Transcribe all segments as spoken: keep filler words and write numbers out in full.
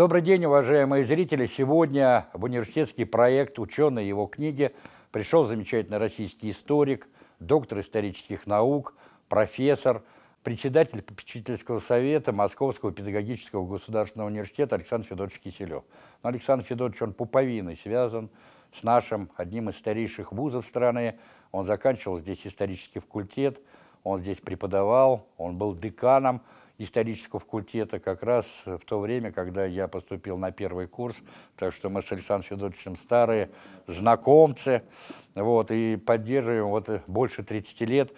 Добрый день, уважаемые зрители! Сегодня в университетский проект «Ученые и его книги» пришел замечательный российский историк, доктор исторических наук, профессор, председатель попечительского совета Московского педагогического государственного университета Александр Федорович Киселев. Но Александр Федорович, он пуповиной связан с нашим одним из старейших вузов страны. Он заканчивал здесь исторический факультет, он здесь преподавал, он был деканом исторического факультета как раз в то время, когда я поступил на первый курс, так что мы с Александром Федоровичем старые знакомцы, вот, и поддерживаем вот больше тридцати лет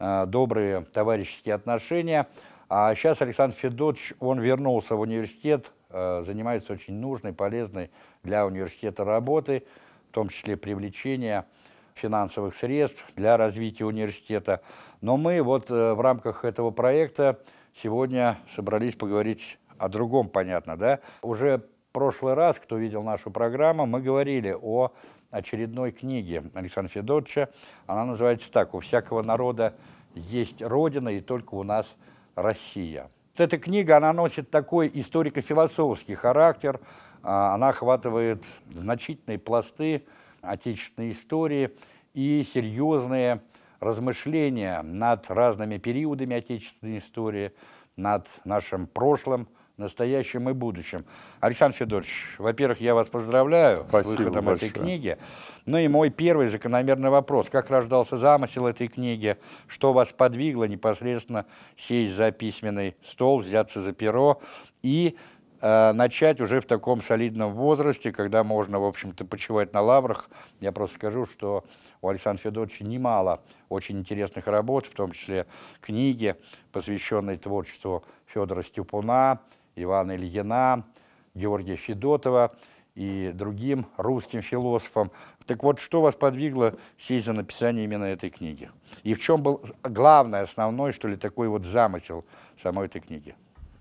э, добрые товарищеские отношения. А сейчас Александр Федорович, он вернулся в университет, э, занимается очень нужной, полезной для университета работой, в том числе привлечение финансовых средств для развития университета. Но мы вот э, в рамках этого проекта сегодня собрались поговорить о другом, понятно, да? Уже в прошлый раз, кто видел нашу программу, мы говорили о очередной книге Александра Федоровича. Она называется так: «У всякого народа есть Родина, и только у нас Россия». Вот эта книга, она носит такой историко-философский характер, она охватывает значительные пласты отечественной истории и серьезные размышления над разными периодами отечественной истории, над нашим прошлым, настоящим и будущим. Александр Федорович, во-первых, я вас поздравляю Спасибо с выходом большое. этой книги. Ну и мой первый закономерный вопрос. Как рождался замысел этой книги? Что вас подвигло непосредственно сесть за письменный стол, взяться за перо и э, начать уже в таком солидном возрасте, когда можно, в общем-то, почивать на лаврах? Я просто скажу, что у Александра Федоровича немало очень интересных работ, в том числе книги, посвященные творчеству Федора Степуна, Ивана Ильина, Георгия Федотова и другим русским философам. Так вот, что вас подвигло сесть за написание именно этой книги? И в чем был главный, основной, что ли, такой вот замысел самой этой книги?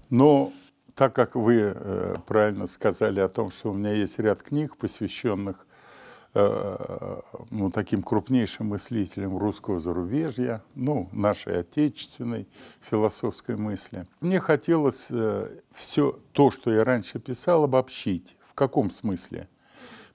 Ну, так как вы э, правильно сказали о том, что у меня есть ряд книг, посвященных э, ну, таким крупнейшим мыслителям русского зарубежья, ну, нашей отечественной философской мысли, мне хотелось э, все то, что я раньше писал, обобщить. В каком смысле?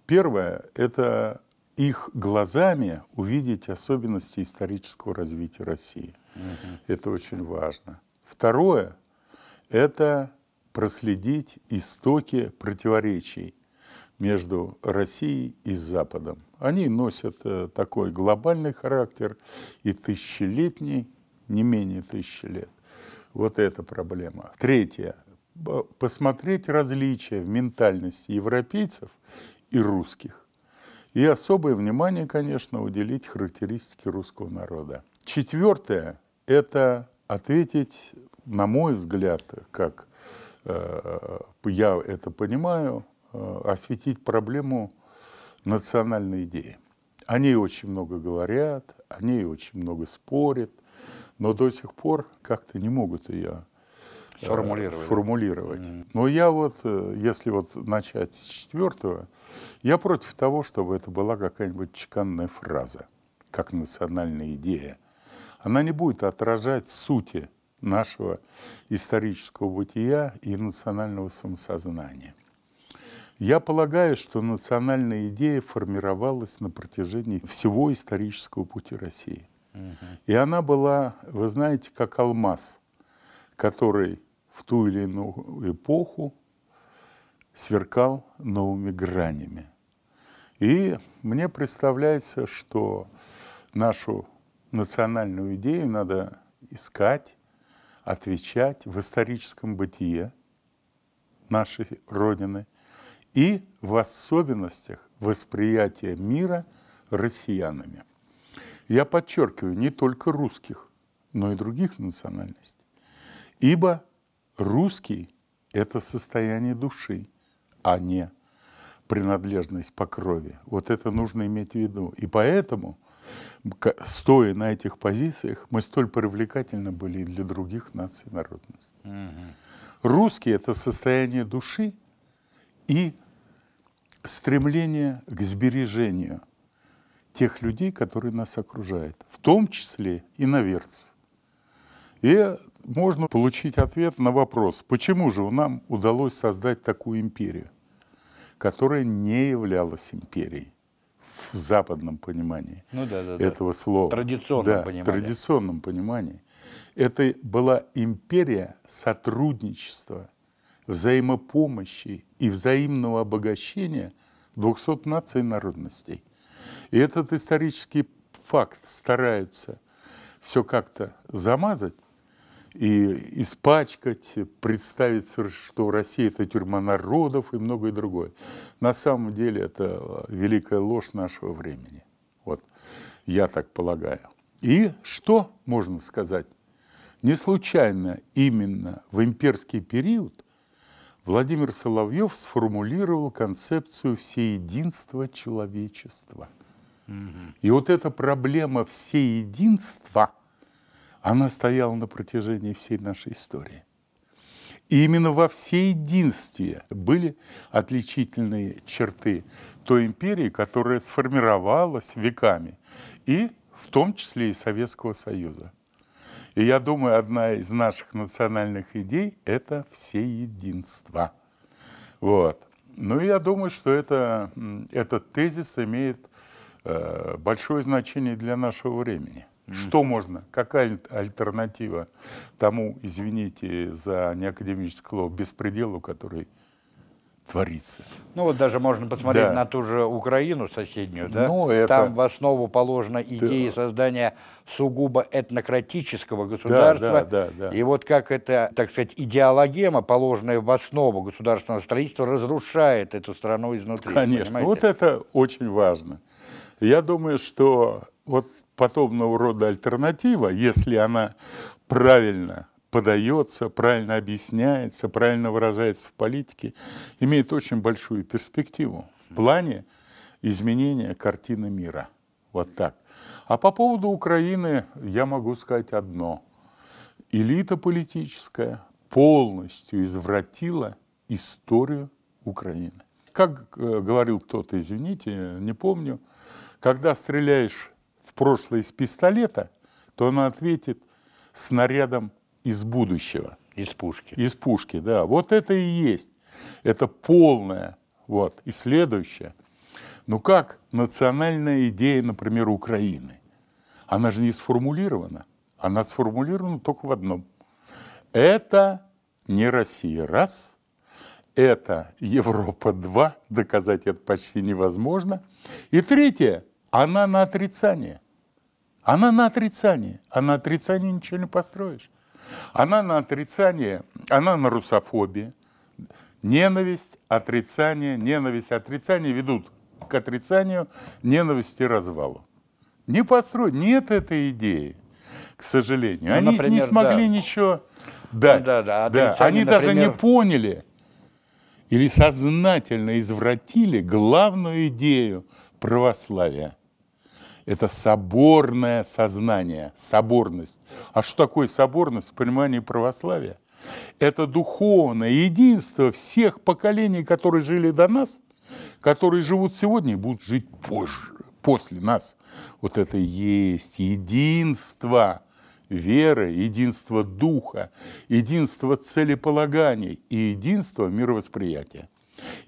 Первое — это их глазами увидеть особенности исторического развития России. Mm-hmm. Это очень важно. Второе — это проследить истоки противоречий между Россией и Западом. Они носят такой глобальный характер и тысячелетний, не менее тысячи лет. Вот эта проблема. Третье. Посмотреть различия в ментальности европейцев и русских. И особое внимание, конечно, уделить характеристике русского народа. Четвертое. Это ответить, на мой взгляд, как я это понимаю, осветить проблему национальной идеи. О ней очень много говорят, о ней очень много спорят, но до сих пор как-то не могут ее сформулировать. сформулировать. Mm-hmm. Но я вот, если вот начать с четвертого, я против того, чтобы это была какая-нибудь чеканная фраза, как национальная идея. Она не будет отражать сути нашего исторического бытия и национального самосознания. Я полагаю, что национальная идея формировалась на протяжении всего исторического пути России. Угу. И она была, вы знаете, как алмаз, который в ту или иную эпоху сверкал новыми гранями. И мне представляется, что нашу национальную идею надо искать, отвечать в историческом бытие нашей Родины и в особенностях восприятия мира россиянами. Я подчеркиваю, не только русских, но и других национальностей. Ибо русский – это состояние души, а не принадлежность по крови. Вот это нужно иметь в виду. И поэтому, стоя на этих позициях, мы столь привлекательны были и для других наций и народностей. Mm-hmm. Русский — это состояние души и стремление к сбережению тех людей, которые нас окружают, в том числе иноверцев. И можно получить ответ на вопрос, почему же нам удалось создать такую империю, которая не являлась империей в западном понимании ну, да, да, этого да. слова. Традиционном да, понимании. Традиционном понимании. Это была империя сотрудничества, взаимопомощи и взаимного обогащения двухсот наций и народностей. И этот исторический факт стараются все как-то замазать и испачкать, представить, что Россия – это тюрьма народов и многое другое. На самом деле это великая ложь нашего времени. Вот, я так полагаю. И что можно сказать? Не случайно именно в имперский период Владимир Соловьев сформулировал концепцию всеединства человечества. Угу. И вот эта проблема всеединства, она стояла на протяжении всей нашей истории. И именно во всеединстве были отличительные черты той империи, которая сформировалась веками, и в том числе и Советского Союза. И я думаю, одна из наших национальных идей – это всеединство. Вот. Ну, я думаю, что это, этот тезис имеет э, большое значение для нашего времени. Что можно, какая альтернатива тому, извините за неакадемическое беспределу, который творится? Ну вот даже можно посмотреть да. на ту же Украину соседнюю, да? Ну, это... Там в основу положена идея да. создания сугубо этнократического государства. Да, да, да, да. И вот как эта, так сказать, идеологема, положенная в основу государственного строительства, разрушает эту страну изнутри. Конечно, понимаете? Вот это очень важно. Я думаю, что вот подобного рода альтернатива, если она правильно подается, правильно объясняется, правильно выражается в политике, имеет очень большую перспективу в плане изменения картины мира. Вот так. А по поводу Украины я могу сказать одно. Элита политическая полностью извратила историю Украины. Как говорил кто-то, извините, не помню, когда стреляешь в прошлое из пистолета, то она ответит снарядом из будущего. Из пушки. Из пушки, да. Вот это и есть. Это полное. Вот. И следующее. Ну как национальная идея, например, Украины? Она же не сформулирована. Она сформулирована только в одном. Это не Россия. Раз. Это Европа два, доказать это почти невозможно. И третье, она на отрицание. Она на отрицание. А на отрицание ничего не построишь. Она на отрицание, она на русофобии. Ненависть, отрицание, ненависть, отрицание ведут к отрицанию, ненависти, развалу. Не построить, нет этой идеи, к сожалению. Ну, они например, не смогли да. ничего дать. Ну, да, да, да. Они например... даже не поняли. Или сознательно извратили главную идею православия. Это соборное сознание, соборность. А что такое соборность в понимании православия? Это духовное единство всех поколений, которые жили до нас, которые живут сегодня и будут жить позже, после нас. Вот это и есть единство веры, единство духа, единство целеполаганий и единство мировосприятия.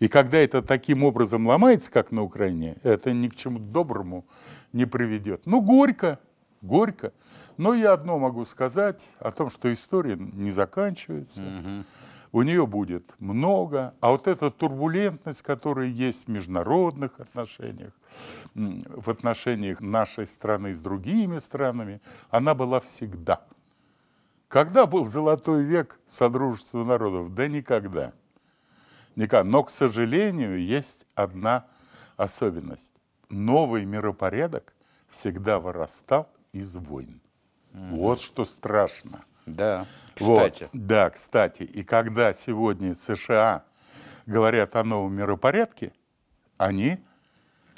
И когда это таким образом ломается, как на Украине, это ни к чему доброму не приведет. Ну, горько, горько. Но я одно могу сказать о том, что история не заканчивается. Угу. У нее будет много. А вот эта турбулентность, которая есть в международных отношениях, в отношениях нашей страны с другими странами, она была всегда. Когда был золотой век содружества народов? Да никогда. Никогда. Но, к сожалению, есть одна особенность. Новый миропорядок всегда вырастал из войн. Mm-hmm. Вот что страшно. Да, кстати. Вот, да, кстати. И когда сегодня США говорят о новом миропорядке, они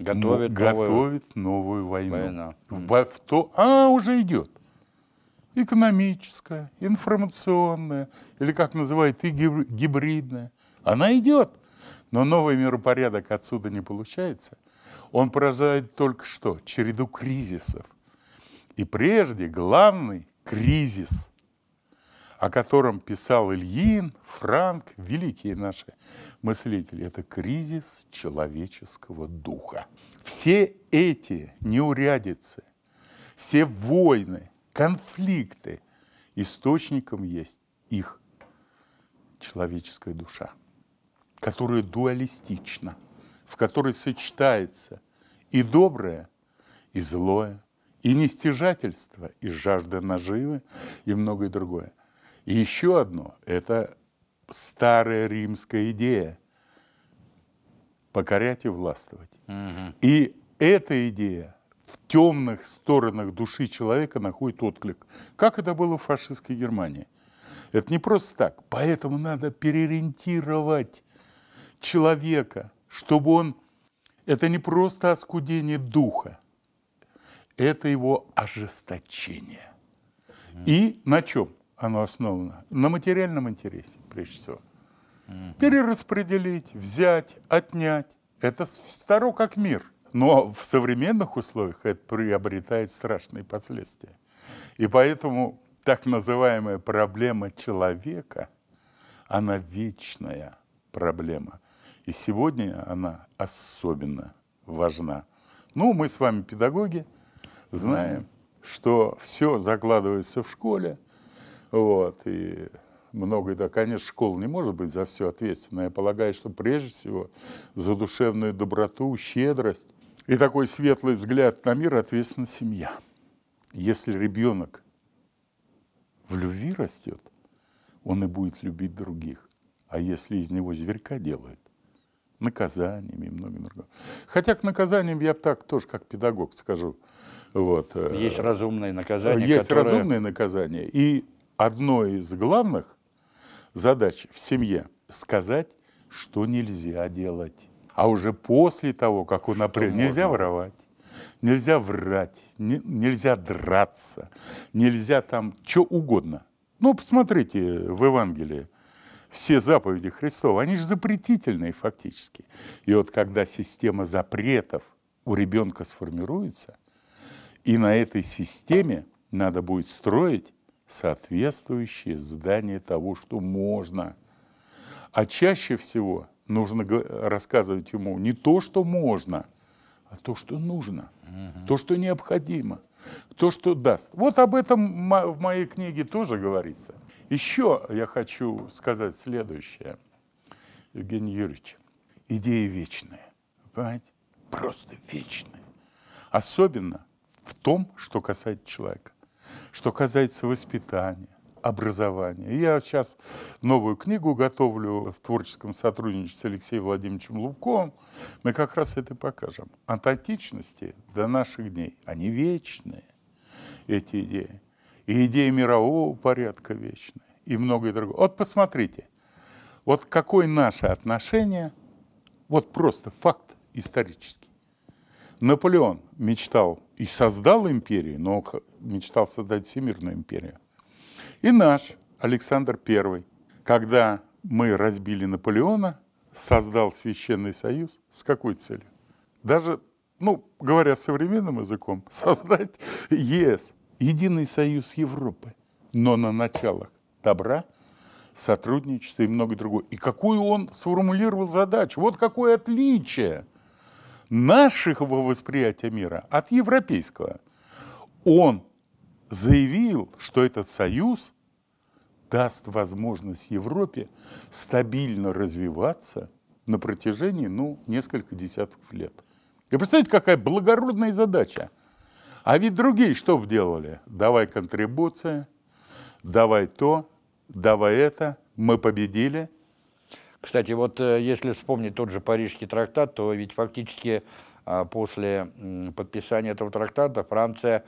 готовят, ну, новую... готовят новую войну. Война. В, в то, а уже идет. Экономическая, информационная, или как называют, и гибридная. Она идет. Но новый миропорядок отсюда не получается. Он порождает только что череду кризисов. И прежде главный кризис о котором писал Ильин, Франк, великие наши мыслители. Это кризис человеческого духа. Все эти неурядицы, все войны, конфликты, источником есть их человеческая душа, которая дуалистична, в которой сочетается и доброе, и злое, и нестяжательство, и жажда наживы, и многое другое. И еще одно – это старая римская идея – покорять и властвовать. Угу. И эта идея в темных сторонах души человека находит отклик. Как это было в фашистской Германии. Это не просто так. Поэтому надо переориентировать человека, чтобы он… Это не просто оскудение духа, это его ожесточение. Mm. И на чем оно основано? На материальном интересе, прежде всего. Mm. Перераспределить, взять, отнять. Это старо как мир. Но в современных условиях это приобретает страшные последствия. И поэтому так называемая проблема человека, она вечная проблема. И сегодня она особенно важна. Ну, мы с вами педагоги, знаем, что все закладывается в школе. Вот, и многое, да, конечно, школа не может быть за все ответственна. Я полагаю, что прежде всего за душевную доброту, щедрость и такой светлый взгляд на мир ответственна семья. Если ребенок в любви растет, он и будет любить других. А если из него зверька делают, наказаниями и многим другим. Хотя к наказаниям я так тоже как педагог скажу. Вот. Есть разумные наказания. Есть которые... разумные наказания. И одной из главных задач в семье – сказать, что нельзя делать. А уже после того, как он напрямую... Нельзя воровать, нельзя врать, не, нельзя драться, нельзя там что угодно. Ну, посмотрите в Евангелии. Все заповеди Христова, они же запретительные фактически. И вот когда система запретов у ребенка сформируется, и на этой системе надо будет строить соответствующее здание того, что можно. А чаще всего нужно рассказывать ему не то, что можно, а то, что нужно, угу. то, что необходимо, то, что даст. Вот об этом в моей книге тоже говорится. Еще я хочу сказать следующее, Евгений Юрьевич. Идеи вечные, понимаете? Просто вечные. Особенно в том, что касается человека, что касается воспитания, образования. Я сейчас новую книгу готовлю в творческом сотрудничестве с Алексеем Владимировичем Лубковым. Мы как раз это покажем. От античности до наших дней. Они вечные, эти идеи. И идеи мирового порядка вечные. И многое другое. Вот посмотрите, вот какое наше отношение, вот просто факт исторический. Наполеон мечтал и создал империю, но мечтал создать всемирную империю. И наш Александр Первый, когда мы разбили Наполеона, создал Священный Союз. С какой целью? Даже, ну, говоря современным языком, создать ЕС, Единый Союз Европы. Но на началах добра, сотрудничества и много другого. И какую он сформулировал задачу? Вот какое отличие нашего восприятия мира от европейского. Он заявил, что этот союз даст возможность Европе стабильно развиваться на протяжении, ну, нескольких десятков лет. И представляете, какая благородная задача. А ведь другие что бы делали? Давай контрибуция, давай то, давай это, мы победили. Кстати, вот если вспомнить тот же Парижский трактат, то ведь фактически после подписания этого трактата Франция...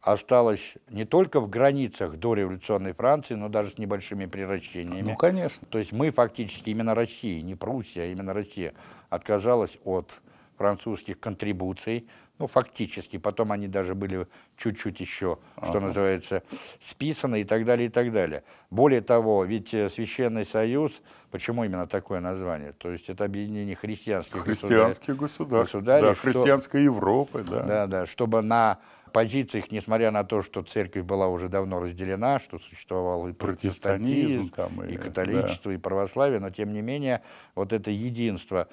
осталось не только в границах дореволюционной Франции, но даже с небольшими приращениями. Ну, конечно. То есть мы фактически, именно Россия, не Пруссия, а именно Россия, отказалась от французских контрибуций, ну, фактически, потом они даже были чуть-чуть еще, ага. что называется, списаны и так далее, и так далее. Более того, ведь Священный Союз, почему именно такое название? То есть это объединение христианских, христианских государств, государств да, что, христианской Европы, да. Да, да, чтобы на позициях, несмотря на то, что церковь была уже давно разделена, что существовал и протестантизм, там, и, и католичество, да. и православие, но тем не менее вот это единство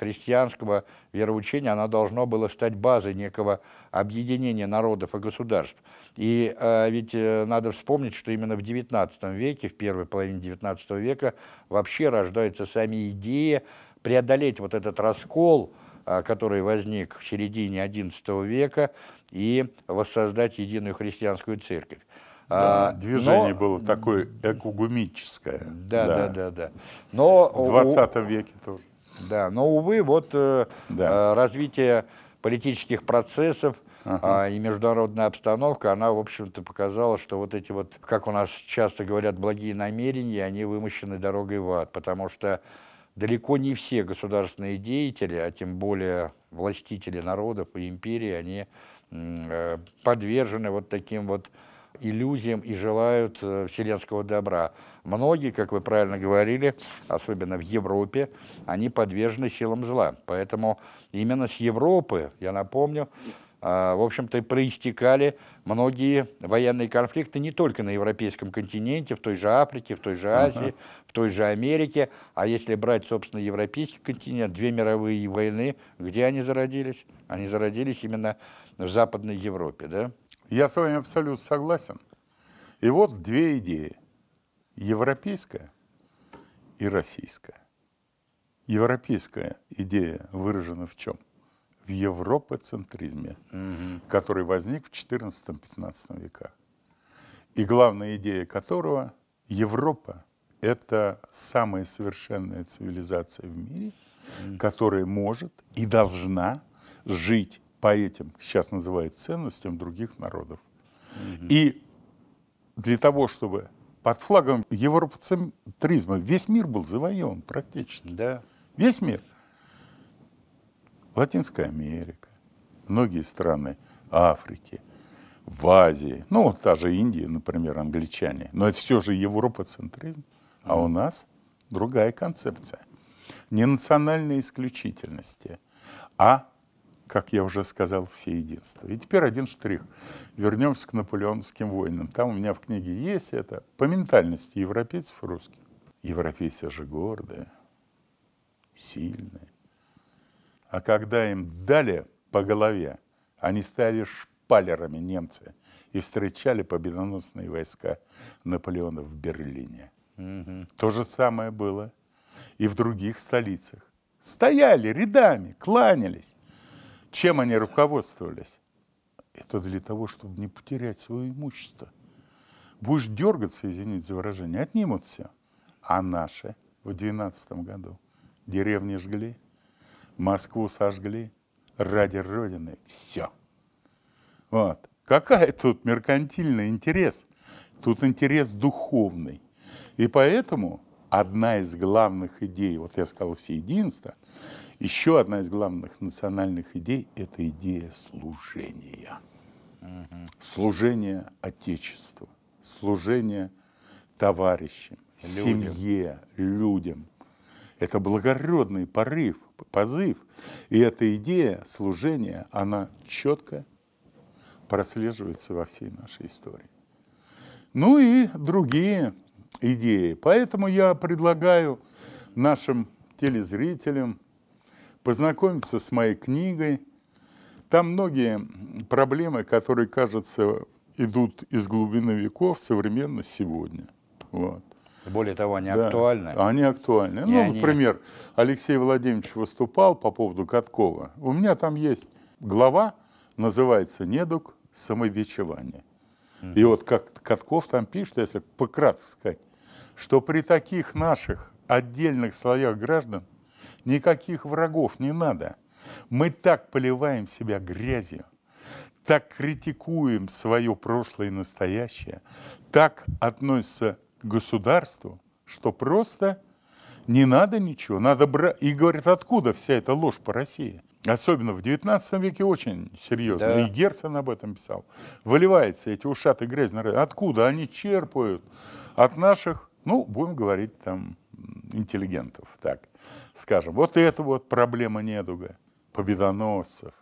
христианского вероучения, оно должно было стать базой некого объединения народов и государств. И э, ведь э, надо вспомнить, что именно в девятнадцатом веке, в первой половине девятнадцатого века вообще рождаются сами идеи преодолеть вот этот раскол, который возник в середине одиннадцатого века, и воссоздать единую христианскую церковь. Да, а, движение но... было такое экугумическое. Да, да, да, да, да. Но, в двадцатом веке тоже. Да, но, увы, вот да. а, развитие политических процессов ага. а, и международная обстановка, она, в общем-то, показала, что вот эти вот, как у нас часто говорят, благие намерения, они вымощены дорогой в ад, потому что далеко не все государственные деятели, а тем более властители народов и империи, они э, подвержены вот таким вот иллюзиям и желают э, вселенского добра. Многие, как вы правильно говорили, особенно в Европе, они подвержены силам зла. Поэтому именно с Европы, я напомню, э, в общем-то, проистекали многие военные конфликты не только на европейском континенте, в той же Африке, в той же Азии, uh-huh. той же Америке, а если брать, собственно, европейский континент, две мировые войны, где они зародились? Они зародились именно в Западной Европе, да? Я с вами абсолютно согласен. И вот две идеи. Европейская и российская. Европейская идея выражена в чем? В европоцентризме, угу. который возник в четырнадцатом-пятнадцатом веках. И главная идея которого — Европа. Это самая совершенная цивилизация в мире, которая может и должна жить по этим, сейчас называют ценностям, других народов. Mm-hmm. И для того, чтобы под флагом европоцентризма весь мир был завоеван практически. Yeah. Весь мир. Латинская Америка, многие страны Африки, в Азии, ну вот та же Индия, например, англичане. Но это все же европоцентризм. А у нас другая концепция. Не национальные исключительности, а, как я уже сказал, все единства. И теперь один штрих. Вернемся к наполеоновским войнам. Там у меня в книге есть это по ментальности европейцев и русских. Европейцы же гордые, сильные. А когда им дали по голове, они стали шпалерами, немцы, и встречали победоносные войска Наполеона в Берлине. Угу. То же самое было и в других столицах. Стояли рядами, кланялись. Чем они руководствовались? Это для того, чтобы не потерять свое имущество. Будешь дергаться, извините за выражение, отнимут все. А наши в двенадцатом году деревни жгли, Москву сожгли, ради Родины все. Вот. Какая тут меркантильный интерес? Тут интерес духовный. И поэтому одна из главных идей, вот я сказал все единства, еще одна из главных национальных идей – это идея служения. Угу. Служение Отечеству, служение товарищам, людям. Семье, людям. Это благородный порыв, позыв. И эта идея служения, она четко прослеживается во всей нашей истории. Ну и другие идеи. Поэтому я предлагаю нашим телезрителям познакомиться с моей книгой. Там многие проблемы, которые, кажется, идут из глубины веков, современно сегодня. Вот. Более того, они да. актуальны. Они актуальны. И ну, они... например, Алексей Владимирович выступал по поводу Каткова. У меня там есть глава, называется «Недуг самобичевания». И вот как Катков там пишет, если пократко сказать, что при таких наших отдельных слоях граждан никаких врагов не надо. Мы так поливаем себя грязью, так критикуем свое прошлое и настоящее, так относятся к государству, что просто не надо ничего. Надо брать. И говорит, откуда вся эта ложь по России? особенно в девятнадцатом веке, очень серьезно. Да. И Герцен об этом писал. Выливается эти ушаты грязноры. Откуда они черпают? От наших, ну, будем говорить, там, интеллигентов, так скажем. Вот это вот проблема недуга, победоносцев,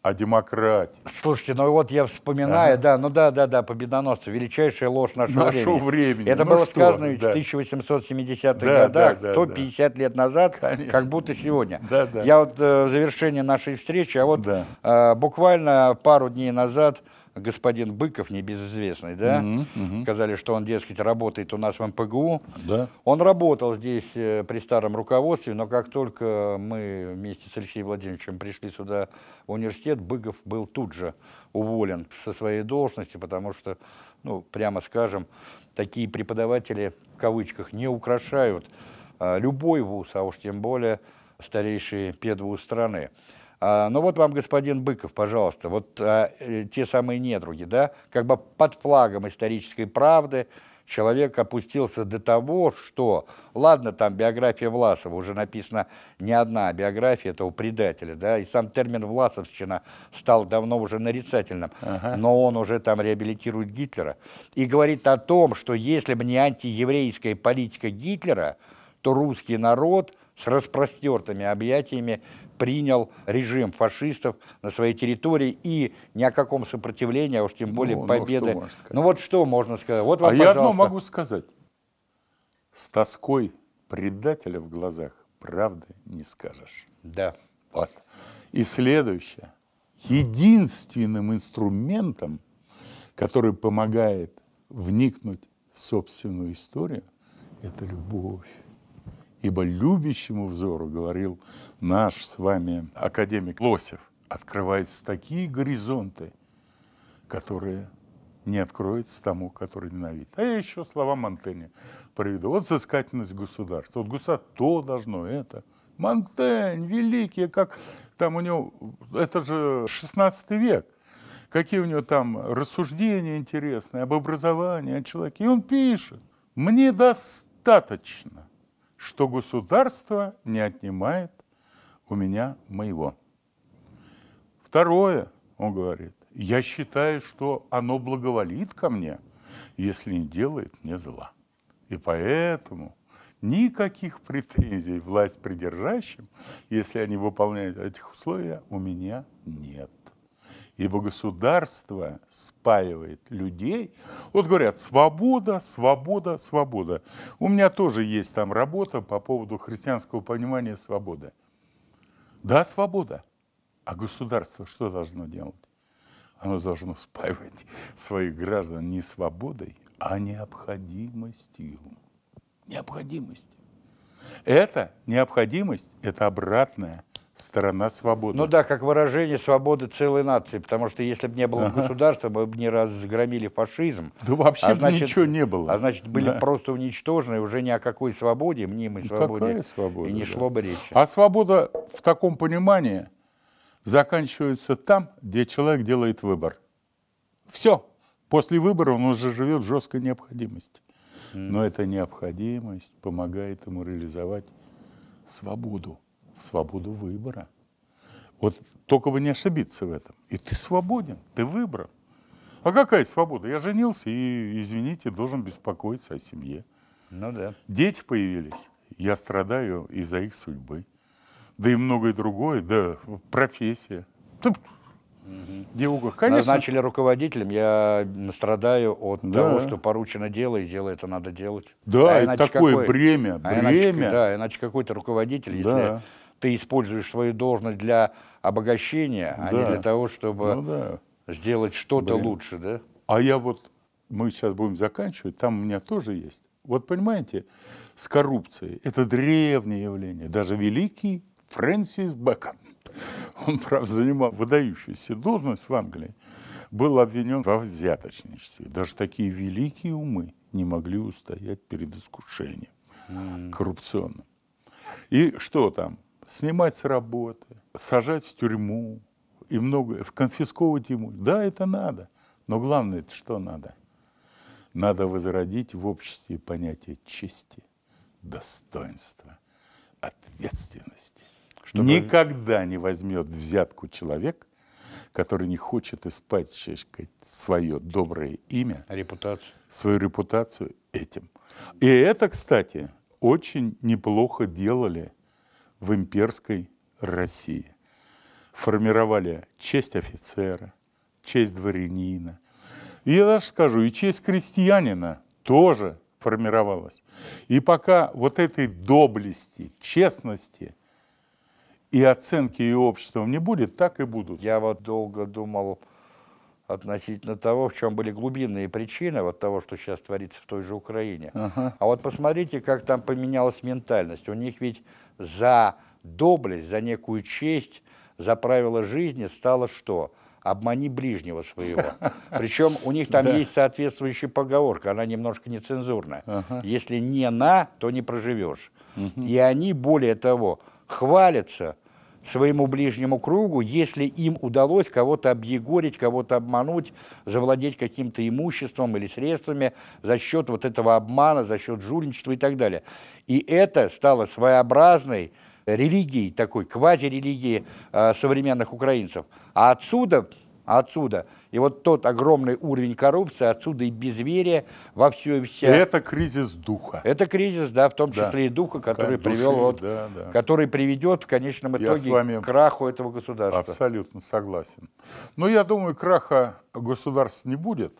а демократии. Слушайте, ну вот я вспоминаю, ага. да, ну да, да, да, победоносцы, величайшая ложь нашего, нашего времени. времени. Это ну было что? сказано да. в тысяча восемьсот семидесятых да, годах, да, да, сто пятьдесят да. лет назад, конечно, как будто сегодня. Да, да. Я вот э, в завершении нашей встречи, а вот да. э, буквально пару дней назад господин Быков, небезызвестный, да, угу, угу. сказали, что он, дескать, работает у нас в эм пэ гэ у. Да. Он работал здесь при старом руководстве, но как только мы вместе с Алексеем Владимировичем пришли сюда в университет, Быков был тут же уволен со своей должности, потому что, ну, прямо скажем, такие преподаватели, в кавычках, не украшают любой вуз, а уж тем более старейшие педвуз страны. Ну вот вам, господин Быков, пожалуйста, вот а, те самые недруги, да, как бы под флагом исторической правды человек опустился до того, что, ладно, там биография Власова, уже написана не одна биография этого предателя, да, и сам термин «власовщина» стал давно уже нарицательным, ага. но он уже там реабилитирует Гитлера и говорит о том, что если бы не антиеврейская политика Гитлера, то русский народ с распростертыми объятиями принял режим фашистов на своей территории, и ни о каком сопротивлении, а уж тем более ну, победы. Ну, ну вот что можно сказать. Вот вам, а пожалуйста. Я одно могу сказать. С тоской предателя в глазах правды не скажешь. Да. Вот. И следующее. Единственным инструментом, который помогает вникнуть в собственную историю, это любовь. Ибо любящему взору, говорил наш с вами академик Лосев, открываются такие горизонты, которые не откроются тому, который ненавидит. А я еще слова Монтеня приведу. Вот взыскательность государства. Вот государство то должно это. Монтень, великий, как там у него, это же шестнадцатый век. Какие у него там рассуждения интересные об образовании, о человеке. И он пишет: мне достаточно, что государство не отнимает у меня моего. Второе, он говорит, я считаю, что оно благоволит ко мне, если не делает мне зла. И поэтому никаких претензий власть придержащим, если они выполняют этих условий, у меня нет. Ибо государство спаивает людей. Вот говорят, свобода, свобода, свобода. У меня тоже есть там работа по поводу христианского понимания свободы. Да, свобода. А государство что должно делать? Оно должно спаивать своих граждан не свободой, а необходимостью. Необходимость. Это необходимость, это обратное. Сторона свободы. Ну да, как выражение свободы целой нации, потому что если бы не было ага. государства, мы бы не разгромили фашизм. Да вообще а значит, ничего не было. А значит, были да. просто уничтожены, уже ни о какой свободе, мнимой свободе, свобода, и не да. шло бы речи. А свобода в таком понимании заканчивается там, где человек делает выбор. Все. После выбора он уже живет в жесткой необходимости. Но эта необходимость помогает ему реализовать свободу. Свободу выбора. Вот только бы не ошибиться в этом. И ты свободен, ты выбрал. А какая свобода? Я женился и, извините, должен беспокоиться о семье. Ну да. Дети появились. Я страдаю из-за их судьбы. Да и многое другое. Да, профессия. Девушка, конечно. Назначили руководителем, я страдаю от да. того, что поручено дело, и дело это надо делать. Да, а это такое какой, бремя, а бремя. Иначе, да, иначе какой-то руководитель, да. если ты используешь свою должность для обогащения, да. а не для того, чтобы ну, да. сделать что-то лучше. Да? А я вот, мы сейчас будем заканчивать, там у меня тоже есть. Вот понимаете, с коррупцией, это древнее явление, даже великий Фрэнсис Бэкон. Он, правда, занимал выдающуюся должность в Англии, был обвинен во взяточничестве. Даже такие великие умы не могли устоять перед искушением mm. коррупционным. И что там? Снимать с работы, сажать в тюрьму, и многое, конфисковывать ему. Да, это надо, но главное, это что надо? Надо возродить в обществе понятие чести, достоинства, ответственности. Чтобы... Никогда не возьмет взятку человек, который не хочет испачкать свое доброе имя, репутацию. свою репутацию этим. И это, кстати, очень неплохо делали в имперской России. Формировали честь офицера, честь дворянина. И я даже скажу, и честь крестьянина тоже формировалась. И пока вот этой доблести, честности и оценки ее обществом не будет, так и будут. Я вот долго думал относительно того, в чем были глубинные причины вот того, что сейчас творится в той же Украине. Ага. А вот посмотрите, как там поменялась ментальность. У них ведь за доблесть, за некую честь, за правила жизни стало что? Обмани ближнего своего. Причем у них там да. есть соответствующая поговорка, она немножко нецензурная. Ага. Если не на, то не проживешь. Угу. И они, более того, хвалятся своему ближнему кругу, если им удалось кого-то объегорить, кого-то обмануть, завладеть каким-то имуществом или средствами за счет вот этого обмана, за счет жульничества и так далее. И это стало своеобразной религией, такой квазирелигии э, современных украинцев. А отсюда, отсюда, и вот тот огромный уровень коррупции, отсюда и безверие во все и вся. Это кризис духа. Это кризис, да, в том числе да. и духа, который, Души, привел, вот, да, да. который приведет в конечном итоге вами к краху этого государства. Абсолютно согласен. Но я думаю, краха государств не будет.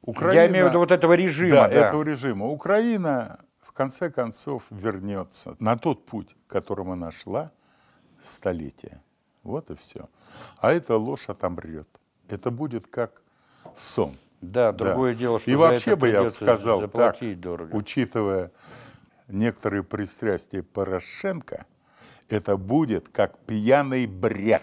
Украина, я имею в виду вот этого режима. Да, да. этого режима. Украина... В конце концов вернется на тот путь, которым она шла столетия. Вот и все. А эта ложь отомрет. Это будет как сон. Да, другое да. дело, что и вообще бы я сказал так, дорого. Учитывая некоторые пристрастия Порошенко, это будет как пьяный бред.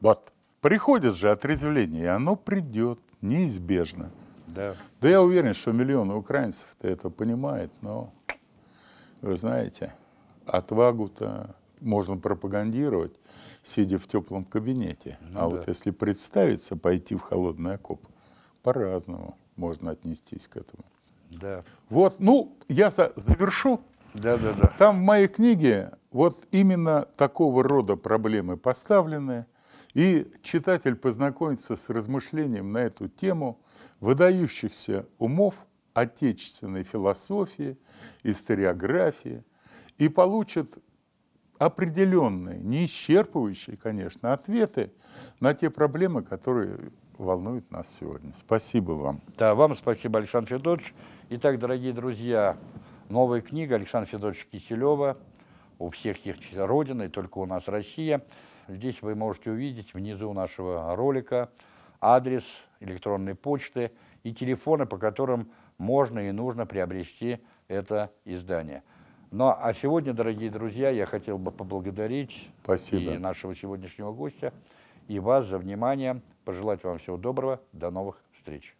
Вот. Приходит же отрезвление, и оно придет неизбежно. Да. да я уверен, что миллионы украинцев-то это понимают, но, вы знаете, отвагу-то можно пропагандировать, сидя в теплом кабинете. Ну, а да. вот если представиться, пойти в холодный окоп, по-разному можно отнестись к этому. Да. Вот, ну, я за завершу. Да, да, да. Там в моей книге вот именно такого рода проблемы поставлены. И читатель познакомится с размышлением на эту тему выдающихся умов отечественной философии, историографии и получит определенные, не исчерпывающие, конечно, ответы на те проблемы, которые волнуют нас сегодня. Спасибо вам. Да, вам спасибо, Александр Федорович. Итак, дорогие друзья, новая книга Александра Федоровича Киселева «У всех их родина, и только у нас Россия». Здесь вы можете увидеть внизу нашего ролика адрес электронной почты и телефоны, по которым можно и нужно приобрести это издание. Ну а сегодня, дорогие друзья, я хотел бы поблагодарить Спасибо. и нашего сегодняшнего гостя, и вас за внимание. Пожелать вам всего доброго. До новых встреч.